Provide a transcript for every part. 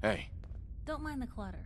Hey. Don't mind the clutter.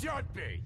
Should be!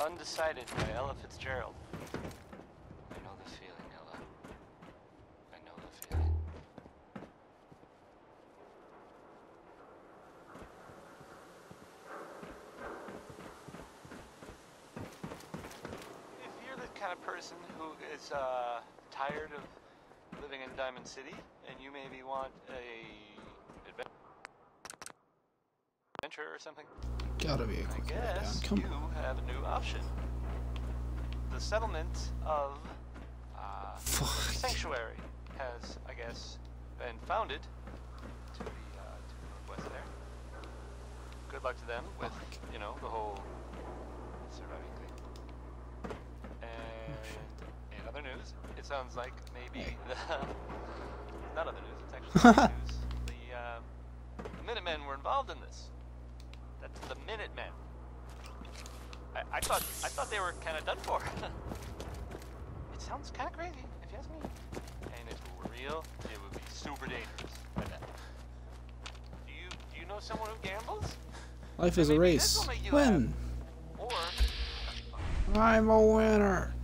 Undecided by Ella Fitzgerald. I know the feeling, Ella. I know the feeling. If you're the kind of person who is tired of living in Diamond City, and you maybe want an adventure or something, gotta be a quick way down. Come on. You have a new option. The settlement of Sanctuary has, I guess, been founded to the northwest there. Good luck to them with, you know, the whole It sounds like maybe not other news. It's actually other news. The Minutemen were involved in this. That's the Minutemen. I thought they were kind of done for. It sounds kind of crazy, if you ask me. And if it were real, it would be super dangerous. I bet. Do you know someone who gambles? Life is a race. Win. Or I'm a winner.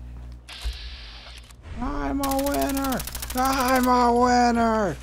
I'm a winner. I'm a winner.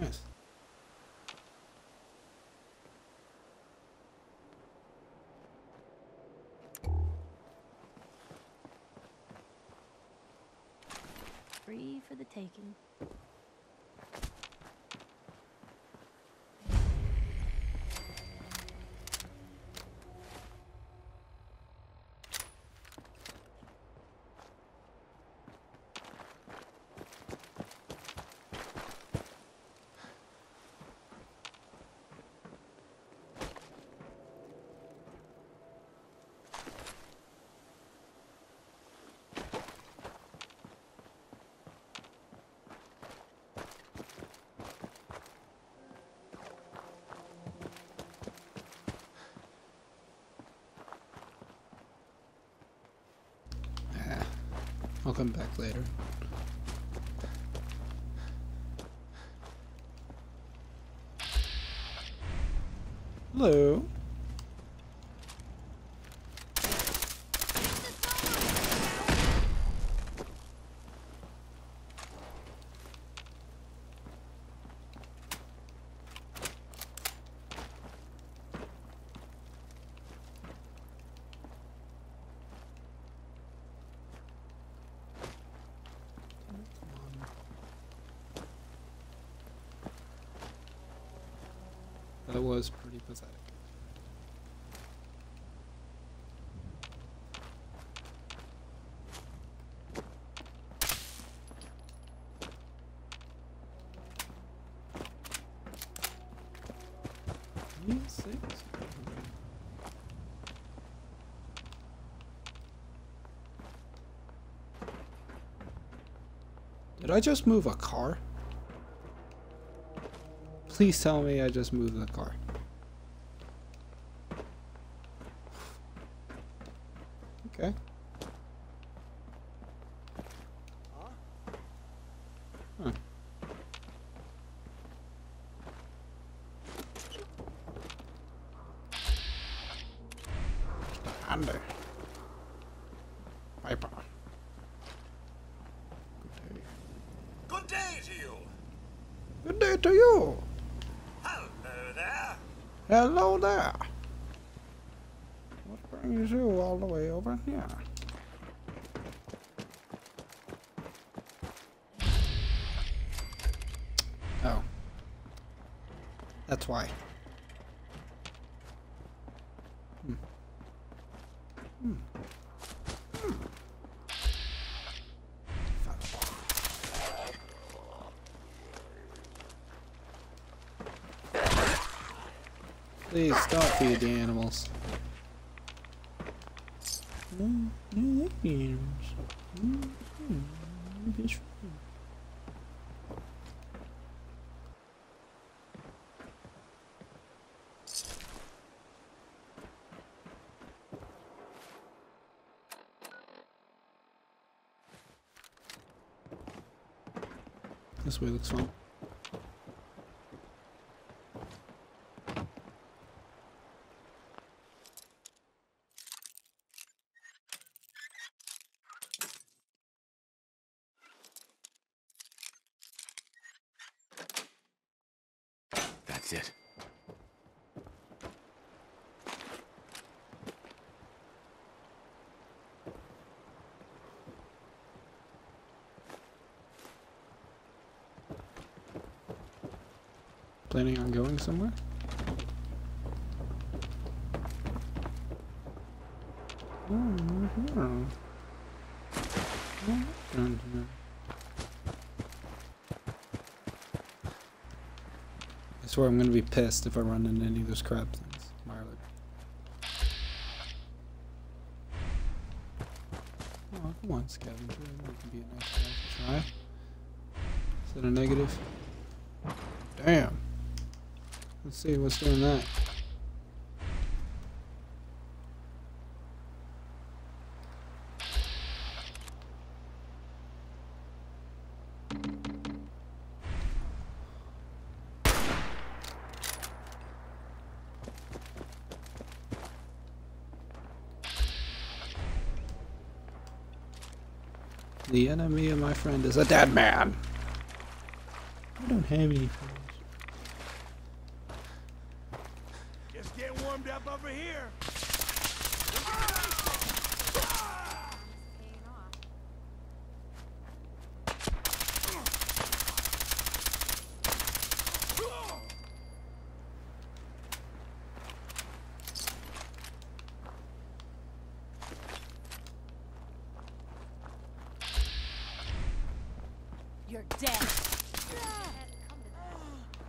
Nice. Free for the taking. I'll come back later. Hello. That was pretty pathetic. Did I just move a car? Please tell me I just moved the car. Okay. Huh. Under. Piper. Good day to you. Good day to you. Hello there! What brings you all the way over here? Oh. That's why. Please stop feeding the animals. This way looks fun. That's it. planning on going somewhere? I swear I'm gonna be pissed if I run into any of those crab things. Marlin. Oh, come on, scavenger. That could be a nice guy to try. Is that a negative? Damn. Let's see what's doing that. The enemy of my friend is a dead man. I don't have any friends. Just get warmed up over here.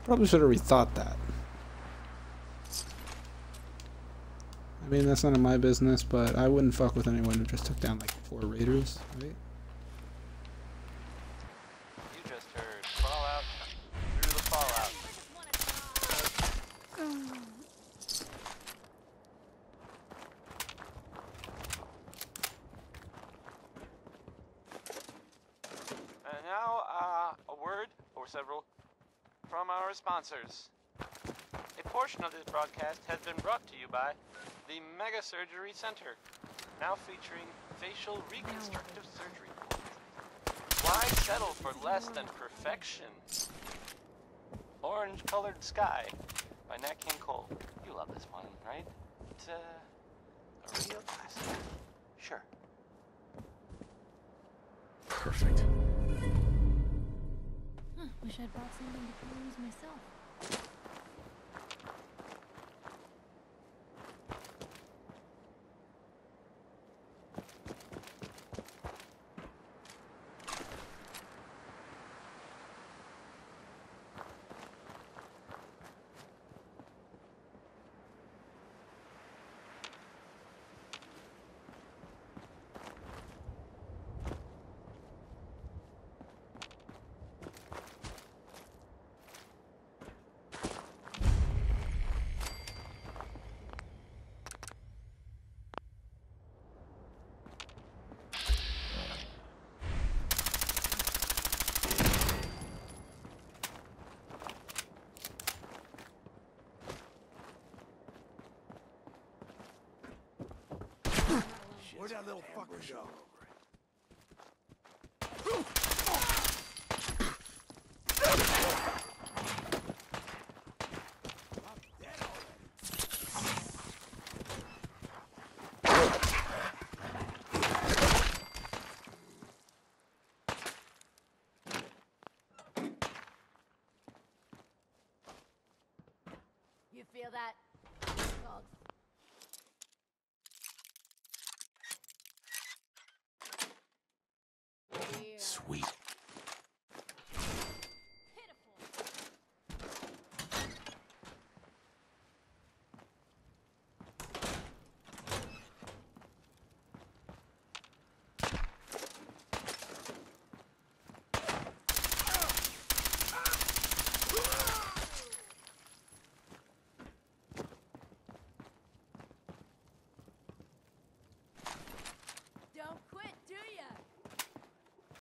Probably should have rethought that. I mean, that's none of my business, but I wouldn't fuck with anyone who just took down like 4 raiders, right? You just heard Fallout through the Fallout. And now, a word or several from our sponsors. A portion of this broadcast has been brought to you by the Mega Surgery Center, now featuring facial reconstructive surgery. Why settle for less than perfection? Orange Colored Sky by Nat King Cole. You love this one, right? It's a real classic. Sure. Perfect. I wish I'd bought something to use myself. Where'd that little fucker go? You feel that?